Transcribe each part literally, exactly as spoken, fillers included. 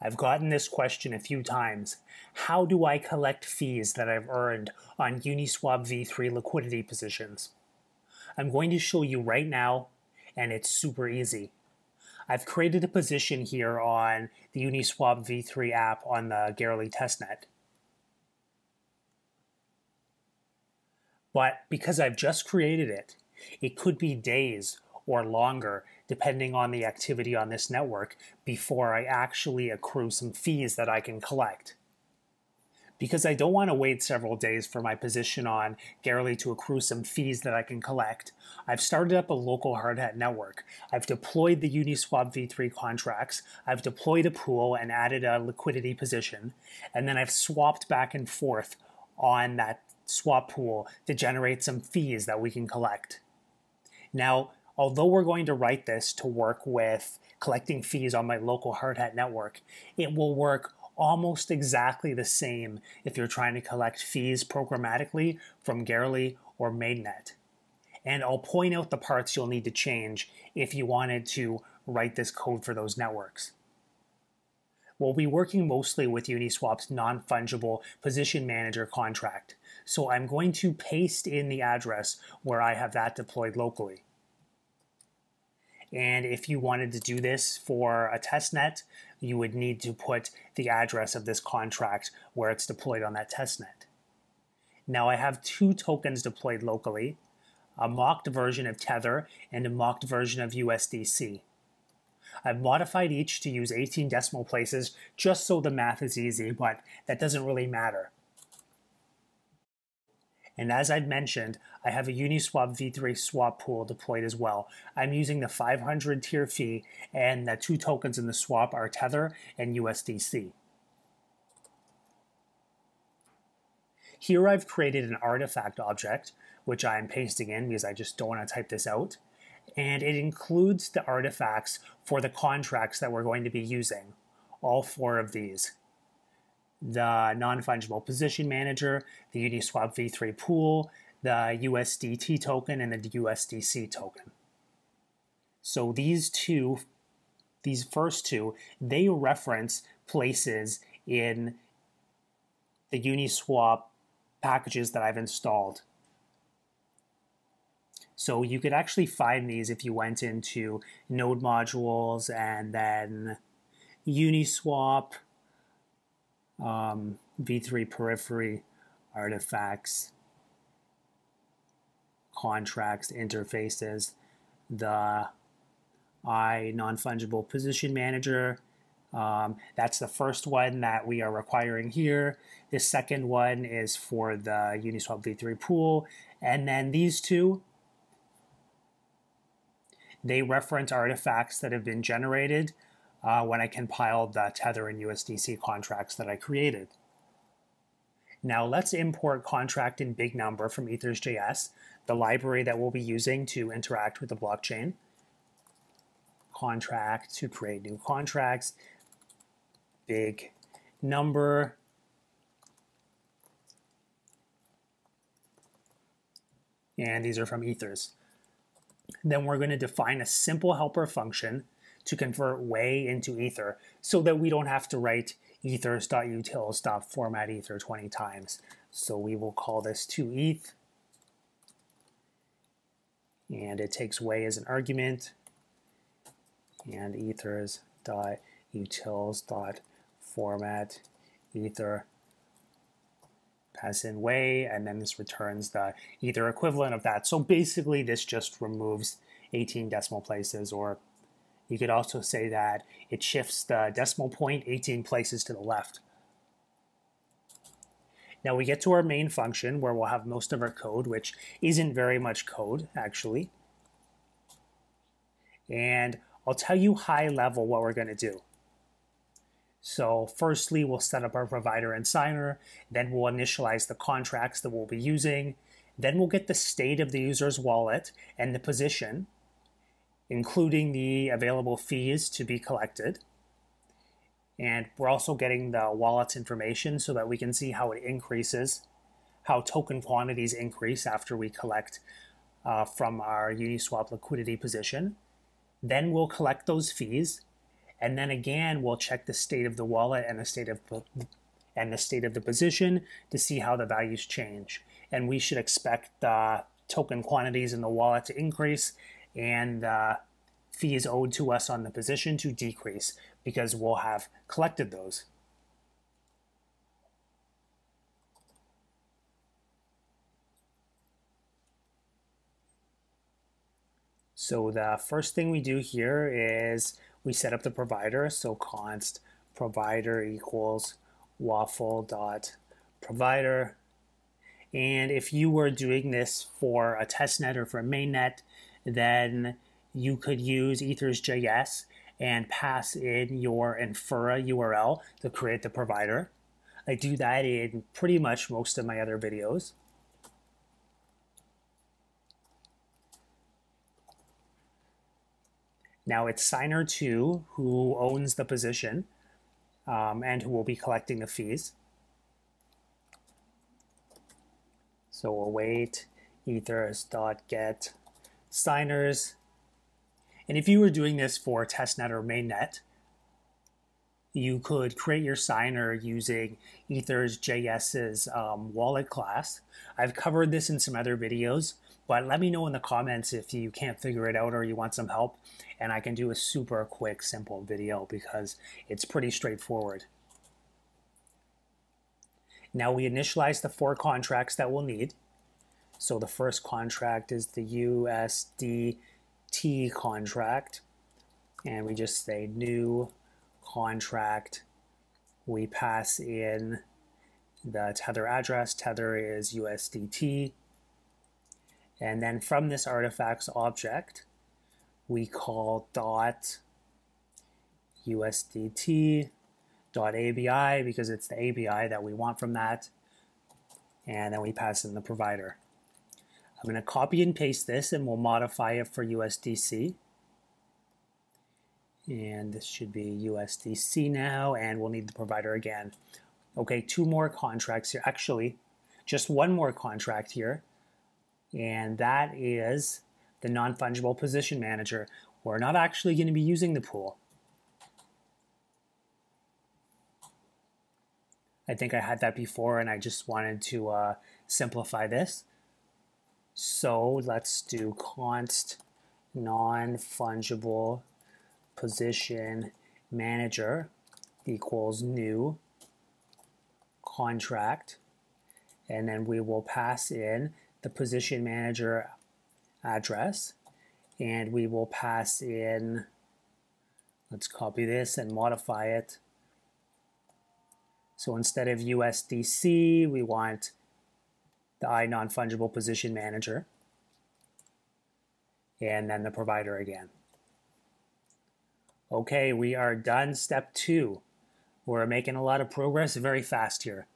I've gotten this question a few times. How do I collect fees that I've earned on Uniswap V three liquidity positions? I'm going to show you right now, and it's super easy. I've created a position here on the Uniswap V three app on the Garely testnet. But because I've just created it, it could be days or longer, depending on the activity on this network, before I actually accrue some fees that I can collect. Because I don't want to wait several days for my position on Garely to accrue some fees that I can collect, I've started up a local Hardhat network. I've deployed the Uniswap V three contracts, I've deployed a pool and added a liquidity position, and then I've swapped back and forth on that swap pool to generate some fees that we can collect. Now, although we're going to write this to work with collecting fees on my local Hardhat network, it will work almost exactly the same if you're trying to collect fees programmatically from Garely or Mainnet. And I'll point out the parts you'll need to change if you wanted to write this code for those networks. We'll be working mostly with Uniswap's non-fungible position manager contract, so I'm going to paste in the address where I have that deployed locally. And if you wanted to do this for a testnet, you would need to put the address of this contract where it's deployed on that testnet. Now I have two tokens deployed locally, a mocked version of Tether and a mocked version of U S D C. I've modified each to use eighteen decimal places just so the math is easy, but that doesn't really matter. And as I've mentioned, I have a Uniswap V three swap pool deployed as well. I'm using the five hundred tier fee, and the two tokens in the swap are Tether and U S D C. Here I've created an artifact object, which I'm pasting in because I just don't want to type this out. And it includes the artifacts for the contracts that we're going to be using, all four of these. The non-fungible position manager, the Uniswap V three pool, the U S D T token, and the U S D C token. So these two, these first two, they reference places in the Uniswap packages that I've installed. So you could actually find these if you went into node modules and then Uniswap, Um, V three periphery, artifacts, contracts, interfaces, the I non-fungible position manager. Um, that's the first one that we are requiring here. This second one is for the Uniswap V three pool. And then these two, they reference artifacts that have been generated Uh, when I compiled the Tether and U S D C contracts that I created. Now let's import contract in big number from ethers dot J S, the library that we'll be using to interact with the blockchain. Contract to create new contracts, big number. And these are from ethers. Then we're going to define a simple helper function to convert wei into ether so that we don't have to write ethers.utils.format ether twenty times. So we will call this to eth, and it takes wei as an argument, and ethers.utils.format ether pass in wei, and then this returns the ether equivalent of that. So basically this just removes eighteen decimal places, or you could also say that it shifts the decimal point eighteen places to the left. Now we get to our main function where we'll have most of our code, which isn't very much code actually. And I'll tell you high level what we're going to do. So firstly, we'll set up our provider and signer, then we'll initialize the contracts that we'll be using, then we'll get the state of the user's wallet and the position, including the available fees to be collected. And we're also getting the wallet's information so that we can see how it increases, how token quantities increase after we collect uh, from our Uniswap liquidity position. Then we'll collect those fees, And then again, we'll check the state of the wallet and the state of and the state of the position to see how the values change. And we should expect the uh, token quantities in the wallet to increase and uh, fees owed to us on the position to decrease because we'll have collected those. So the first thing we do here is we set up the provider. So const provider equals waffle.provider. And if you were doing this for a testnet or for a mainnet, then you could use ethers.js and pass in your Infura U R L to create the provider. I do that in pretty much most of my other videos. Now it's signer two who owns the position um, and who will be collecting the fees. So we'll wait ethers.get signers. And if you were doing this for testnet or mainnet, you could create your signer using ethers.js's um, wallet class. I've covered this in some other videos, but let me know in the comments if you can't figure it out or you want some help, and I can do a super quick, simple video because it's pretty straightforward. Now we initialize the four contracts that we'll need. So the first contract is the U S D T contract, and we just say new contract. We pass in the Tether address. Tether is U S D T. And then from this artifacts object, we call dot U S D T dot A B I because it's the A B I that we want from that. And then we pass in the provider. I'm going to copy and paste this and we'll modify it for U S D C. And this should be U S D C now, and we'll need the provider again. Okay, two more contracts here. Actually, just one more contract here. And that is the non-fungible position manager. We're not actually going to be using the pool. I think I had that before and I just wanted to uh, simplify this. So let's do const non-fungible position manager equals new contract. And then we will pass in the position manager address, and we will pass in, let's copy this and modify it. So instead of U S D C, we want the I non-fungible position manager, and then the provider again. Okay, we are done. Step two. We're making a lot of progress very fast here.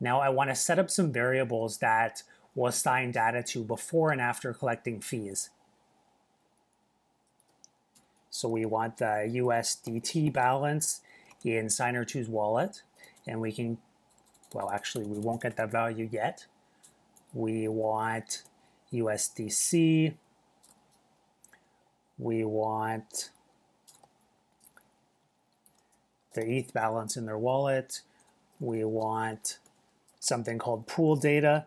Now I want to set up some variables that we'll assign data to before and after collecting fees. So we want the U S D T balance in signer two's wallet, and we can, well actually we won't get that value yet. We want U S D C, we want the E T H balance in their wallet, we want something called pool data,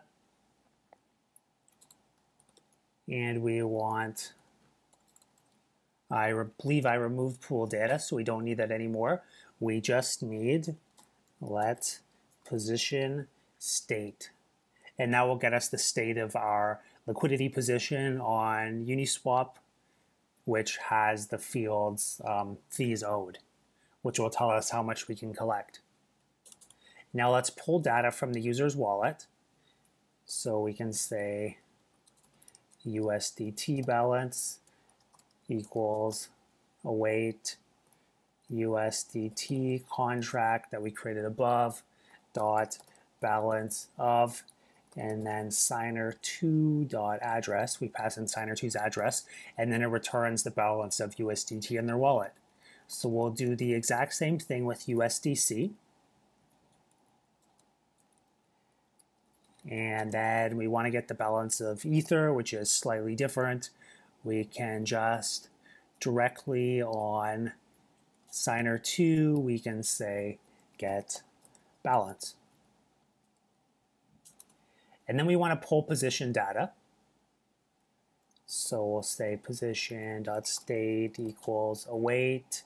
and we want, I believe I removed pool data, so we don't need that anymore. We just need let position state, and that will get us the state of our liquidity position on Uniswap, which has the fields um, fees owed, which will tell us how much we can collect. Now let's pull data from the user's wallet. So we can say U S D T balance equals await U S D T contract that we created above dot balance of, and then signer two dot address. We pass in signer two's address, and then it returns the balance of U S D T in their wallet. So we'll do the exact same thing with U S D C. And then we want to get the balance of ether, which is slightly different. We can just directly on signer two, we can say get balance. And then we want to pull position data. So we'll say position.state equals await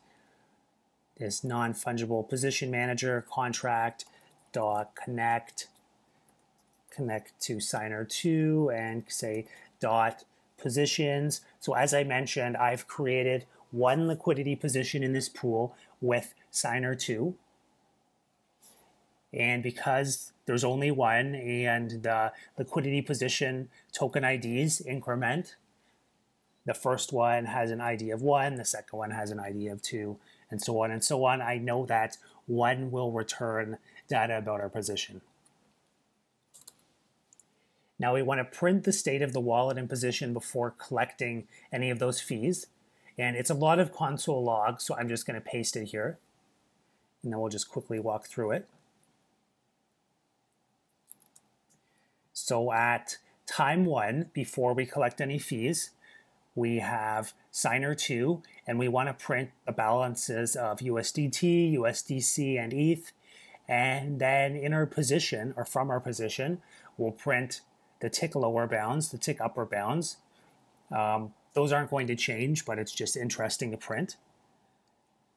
this non-fungible position manager contract dot connect, connect to signer two, and say dot positions. So as I mentioned, I've created one liquidity position in this pool with signer two. And because there's only one and the liquidity position token I Ds increment, the first one has an I D of one, the second one has an I D of two, and so on and so on. I know that one will return data about our position. Now we want to print the state of the wallet and position before collecting any of those fees. And it's a lot of console logs, so I'm just going to paste it here. And then we'll just quickly walk through it. So at time one, before we collect any fees, we have signer two, and we want to print the balances of U S D T, U S D C, and E T H. And then in our position, or from our position, we'll print the tick lower bounds, the tick upper bounds. Um, those aren't going to change, but it's just interesting to print.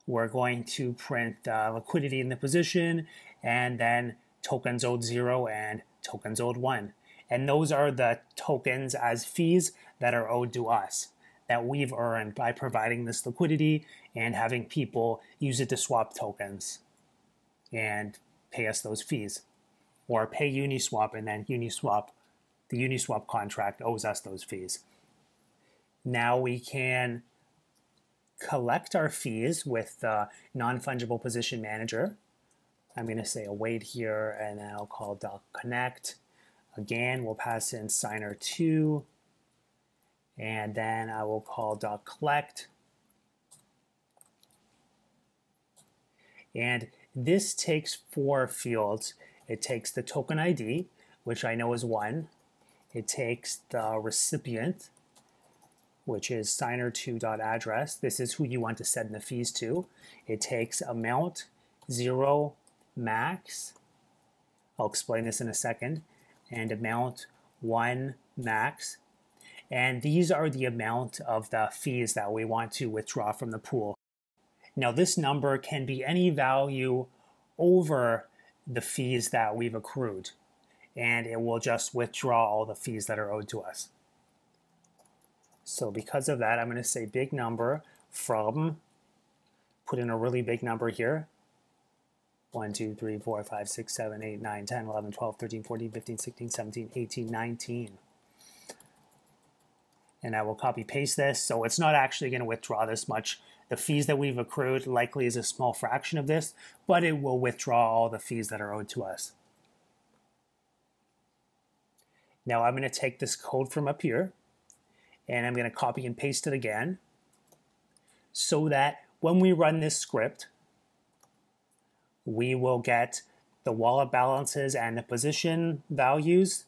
We're going to print uh, liquidity in the position, and then tokens owed zero and tokens owed one. And those are the tokens as fees that are owed to us, that we've earned by providing this liquidity and having people use it to swap tokens and pay us those fees. Or pay Uniswap, and then Uniswap, the Uniswap contract owes us those fees. Now we can collect our fees with the non-fungible position manager. I'm going to say await here, and then I'll call .connect. Again, we'll pass in signer two, and then I will call .collect. And this takes four fields. It takes the token I D, which I know is one. It takes the recipient, which is signer two dot address. This is who you want to send the fees to. It takes amount, zero, max. I'll explain this in a second. And amount, one, max. And these are the amount of the fees that we want to withdraw from the pool. Now this number can be any value over the fees that we've accrued, and it will just withdraw all the fees that are owed to us. So because of that, I'm going to say big number from, put in a really big number here, one, two, three, four, five, six, seven, eight, nine, ten, eleven, twelve, thirteen, fourteen, fifteen, sixteen, seventeen, eighteen, nineteen. And I will copy paste this, so it's not actually going to withdraw this much. The fees that we've accrued likely is a small fraction of this, but it will withdraw all the fees that are owed to us. Now I'm going to take this code from up here, and I'm going to copy and paste it again, so that when we run this script, we will get the wallet balances and the position values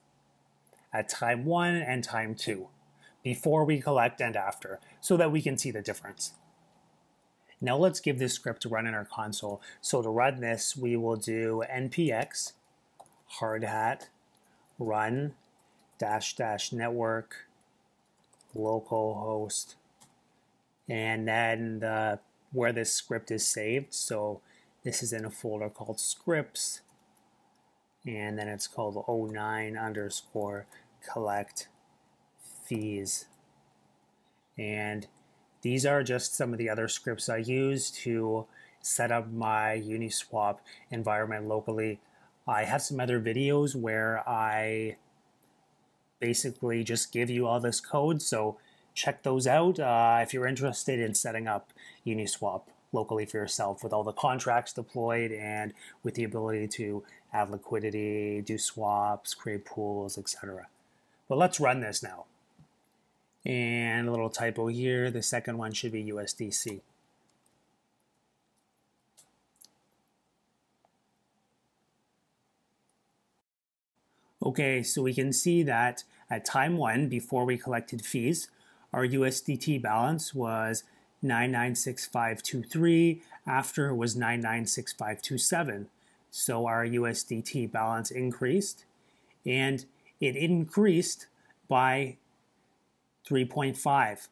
at time one and time two, before we collect and after, so that we can see the difference. Now let's give this script a run in our console. So to run this, we will do npx hardhat run dash dash network localhost, and then the, where this script is saved. So this is in a folder called scripts, and then it's called oh nine underscore collect fees. And these are just some of the other scripts I use to set up my Uniswap environment locally. I have some other videos where I basically just give you all this code, so check those out uh, if you're interested in setting up Uniswap locally for yourself with all the contracts deployed and with the ability to add liquidity, do swaps, create pools, et cetera. But let's run this now. And a little typo here, the second one should be U S D C. Okay, so we can see that at time one, before we collected fees, our U S D T balance was nine nine six five two three, after it was nine nine six five two seven. So our U S D T balance increased, and it increased by three point five,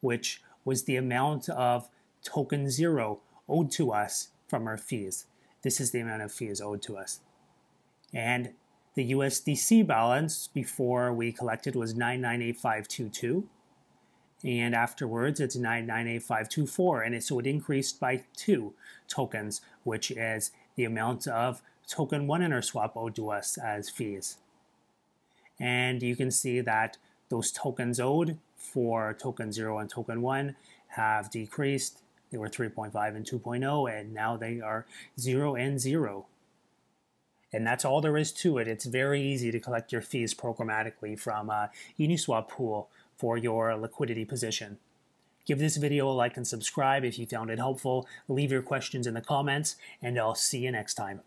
which was the amount of token zero owed to us from our fees. This is the amount of fees owed to us. And the U S D C balance before we collected was nine nine eight five two two, and afterwards it's nine nine eight five two four, and it, so it increased by two tokens, which is the amount of token one in our swap owed to us as fees. And you can see that those tokens owed for token zero and token one have decreased. They were three point five and two point oh, and now they are zero and zero. And that's all there is to it. It's very easy to collect your fees programmatically from a Uniswap pool for your liquidity position. Give this video a like and subscribe if you found it helpful. Leave your questions in the comments, and I'll see you next time.